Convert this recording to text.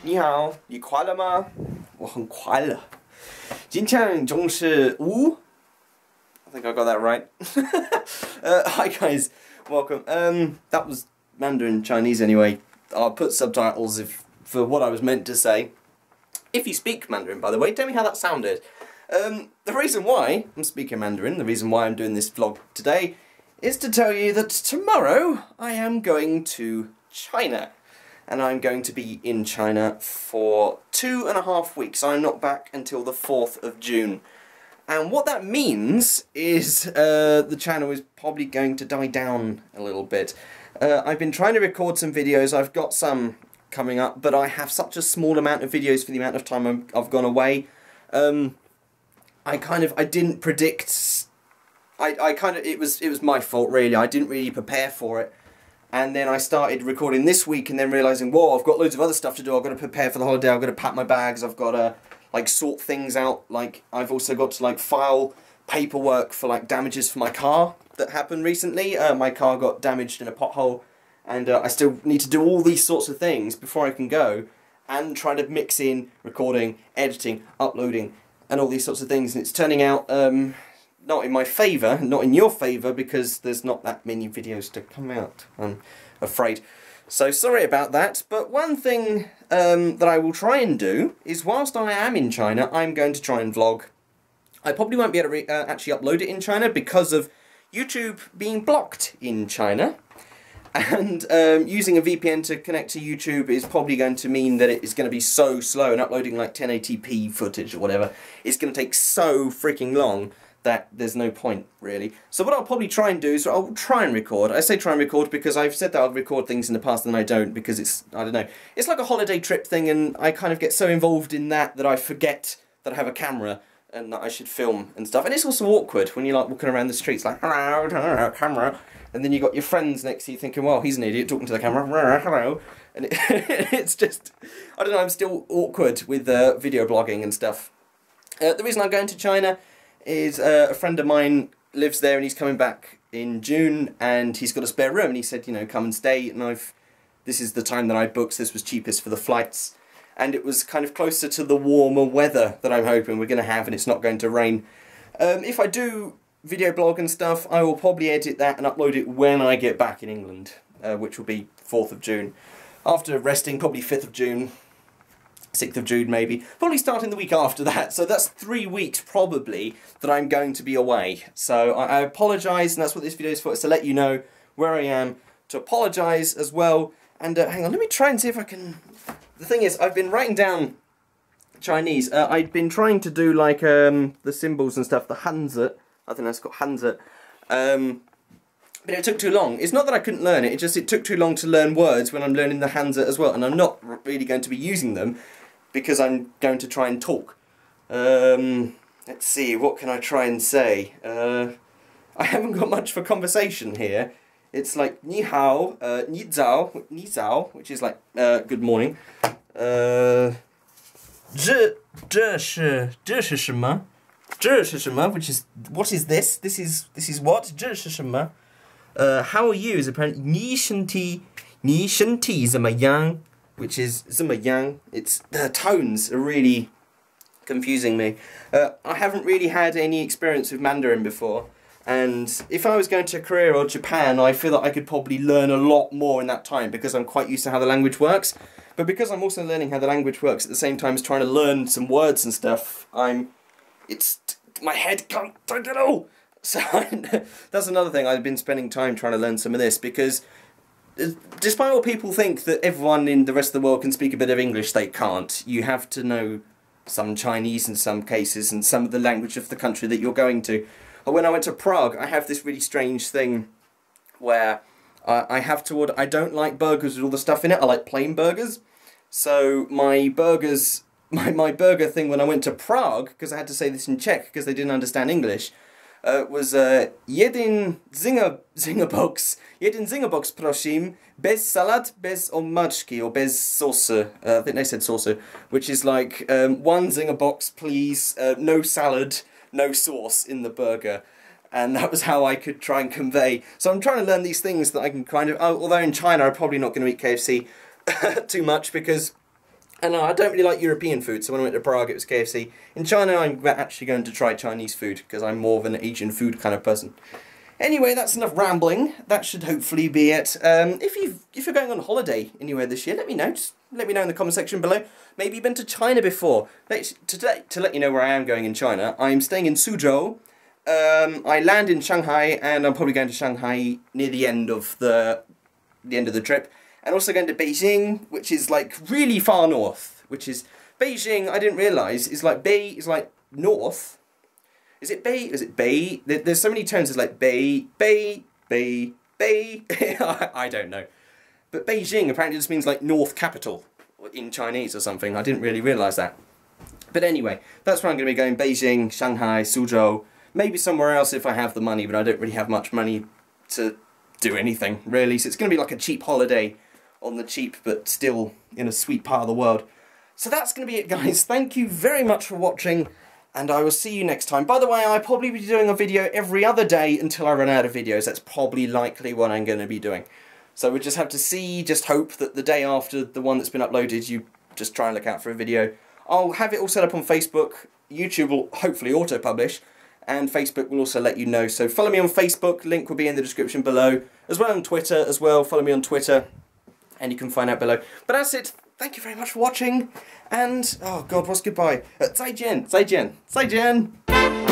你好，你快乐吗？我很快乐。今天中是五。I think I got that right. Hi guys, welcome. That was Mandarin Chinese anyway. I'll put subtitles for what I was meant to say. If you speak Mandarin, by the way, tell me how that sounded. The reason why I'm speaking Mandarin, the reason why I'm doing this vlog today, is to tell you that tomorrow I am going to China. And I'm going to be in China for 2.5 weeks. I'm not back until the 4th of June. And what that means is the channel is probably going to die down a little bit. I've been trying to record some videos. I've got some coming up, but I have such a small amount of videos for the amount of time I've gone away. I didn't predict. It was my fault really. I didn't really prepare for it. And then I started recording this week and then realising, whoa, I've got loads of other stuff to do. I've got to prepare for the holiday, I've got to pack my bags, I've got to like sort things out. Like I've also got to like file paperwork for like damages for my car that happened recently. My car got damaged in a pothole and I still need to do all these sorts of things before I can go and try to mix in recording, editing, uploading and all these sorts of things. And it's turning out not in my favour, not in your favour, because there's not that many videos to come out, I'm afraid. So sorry about that, but one thing that I will try and do is whilst I am in China, I'm going to try and vlog. I probably won't be able to actually upload it in China because of YouTube being blocked in China. And using a VPN to connect to YouTube is probably going to mean that it is going to be so slow, and uploading like 1080p footage or whatever, it's going to take so freaking long that there's no point really. So what I'll probably try and do is I'll try and record. I say try and record because I've said that I'll record things in the past and I don't, because it's, I don't know, it's like a holiday trip thing and I kind of get so involved in that that I forget that I have a camera and that I should film and stuff. And it's also awkward when you're like walking around the streets like, hello, hello, camera, and then you got your friends next to you thinking, well, he's an idiot talking to the camera, hello, and it's just, I don't know, I'm still awkward with video blogging and stuff. The reason I'm going to China is a friend of mine lives there and he's coming back in June and he's got a spare room and he said, you know, come and stay, and this is the time that I booked, so this was cheapest for the flights and it was kind of closer to the warmer weather that I'm hoping we're going to have and it's not going to rain. If I do video blog and stuff, I will probably edit that and upload it when I get back in England, which will be 4th of June. After resting, probably 5th of June, 6th of June maybe, probably starting the week after that, so that's 3 weeks probably that I'm going to be away. So I apologise, and that's what this video is for, is to let you know where I am, to apologise as well, and hang on, let me try and see if I can. The thing is, I've been writing down Chinese, I've been trying to do like the symbols and stuff, the Hanzi, I think that's called Hanzi, but it took too long. It's not that I couldn't learn it, it took too long to learn words when I'm learning the Hanzi as well, and I'm not really going to be using them because I'm going to try and talk. Let's see, what can I try and say? I haven't got much for conversation here. It's like ni hao, ni zao, which is like good morning. Which is what is this? This is what? How are you is apparently ni shen ti zemayang, which is zemayang. It's the tones are really confusing me. I haven't really had any experience with Mandarin before, and if I was going to Korea or Japan, I feel that I could probably learn a lot more in that time because I'm quite used to how the language works. But because I'm also learning how the language works at the same time as trying to learn some words and stuff, my head can't take it all. So that's another thing, I've been spending time trying to learn some of this because despite what people think that everyone in the rest of the world can speak a bit of English, they can't. You have to know some Chinese in some cases and some of the language of the country that you're going to. But when I went to Prague, I have this really strange thing where I have to order, I don't like burgers with all the stuff in it, I like plain burgers. So my burgers, my burger thing when I went to Prague, because I had to say this in Czech because they didn't understand English, was jeden zingerbox, prosim, bez salad, bez omaczki, or bez sauce. I think they said sauce, which is like one zingerbox, please, no salad, no sauce in the burger. And that was how I could try and convey. So I'm trying to learn these things that I can kind of. Although in China, I'm probably not going to eat KFC too much because And I don't really like European food, so when I went to Prague it was KFC. In China I'm actually going to try Chinese food, because I'm more of an Asian food kind of person. Anyway, that's enough rambling. That should hopefully be it. If you're going on holiday anywhere this year, let me know. Just let me know in the comment section below. Maybe you've been to China before. Today, to let you know where I am going in China, I'm staying in Suzhou. I land in Shanghai, and I'm probably going to Shanghai near the end of the trip. And also going to Beijing, which is like really far north. Which is Beijing. I didn't realise is like Bei is like north. Is it Bei? Is it Bei? There's so many terms. It's like Bei, Bei, Bei, Bei. I don't know. But Beijing apparently just means like North Capital in Chinese or something. I didn't really realise that. But anyway, that's where I'm going to be going. Beijing, Shanghai, Suzhou. Maybe somewhere else if I have the money, but I don't really have much money to do anything, really. So it's going to be like a cheap holiday on the cheap, but still in a sweet part of the world. So that's going to be it, guys. Thank you very much for watching. And I will see you next time. By the way, I'll probably be doing a video every other day until I run out of videos. That's probably likely what I'm going to be doing. So we just have to see, just hope that the day after the one that's been uploaded, you just try and look out for a video. I'll have it all set up on Facebook. YouTube will hopefully auto-publish. And Facebook will also let you know. So follow me on Facebook. Link will be in the description below. As well on Twitter as well. Follow me on Twitter. And you can find out below. But that's it. Thank you very much for watching, and oh god, what's goodbye? Zaijian! Zaijian! Zaijian!